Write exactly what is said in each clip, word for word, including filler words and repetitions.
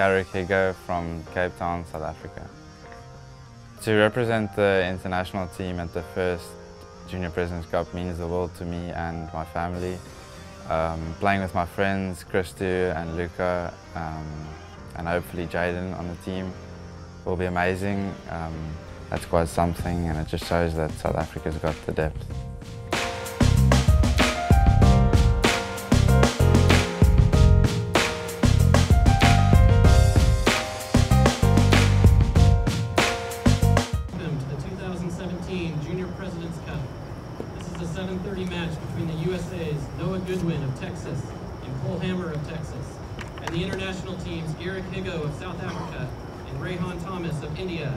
Garrick Higgo from Cape Town, South Africa. To represent the international team at the first Junior Presidents Cup means the world to me and my family. Um, playing with my friends Christou and Luca um, and hopefully Jaden on the team will be amazing. Um, that's quite something, and it just shows that South Africa's got the depth. seven thirty match between the U S A's Noah Goodwin of Texas and Cole Hammer of Texas, and the international teams Garrick Higgo of South Africa and Rayhan Thomas of India.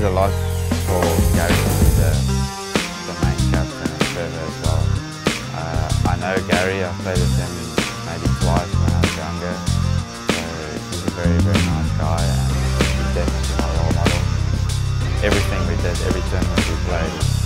A lot for Garrick to be the, the main captain and server as well. Uh, I know Gary, I've played with him maybe twice when I was younger, so he's a very, very nice guy, and he's definitely my role model. Everything we did, every tournament we played,